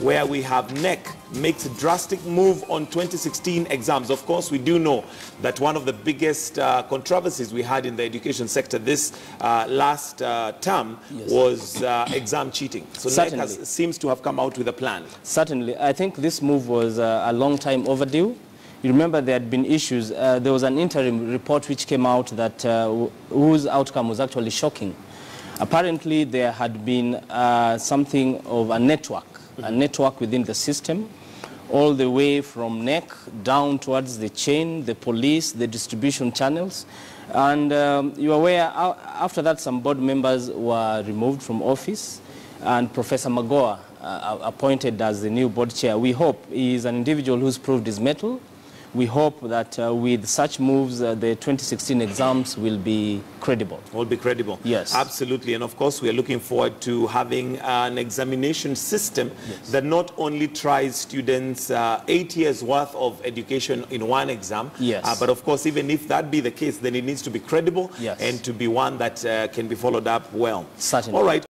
where we have NEC makes a drastic move on 2016 exams. Of course, we do know that one of the biggest controversies we had in the education sector this last term was exam cheating. So NEC seems to have come out with a plan. Certainly. I think this move was a long time overdue. You remember there had been issues. There was an interim report which came out that whose outcome was actually shocking. Apparently, there had been something of a network within the system, all the way from NEC down towards the chain, the police, the distribution channels. And you are aware, after that, some board members were removed from office, and Professor Magoa appointed as the new board chair. We hope he is an individual who's proved his mettle. We hope that with such moves, the 2016 exams will be credible. Will be credible. Yes. Absolutely. And of course, we are looking forward to having an examination system that not only tries students 8 years worth of education in one exam, but of course, even if that be the case, then it needs to be credible and to be one that can be followed up well. Certainly. All right.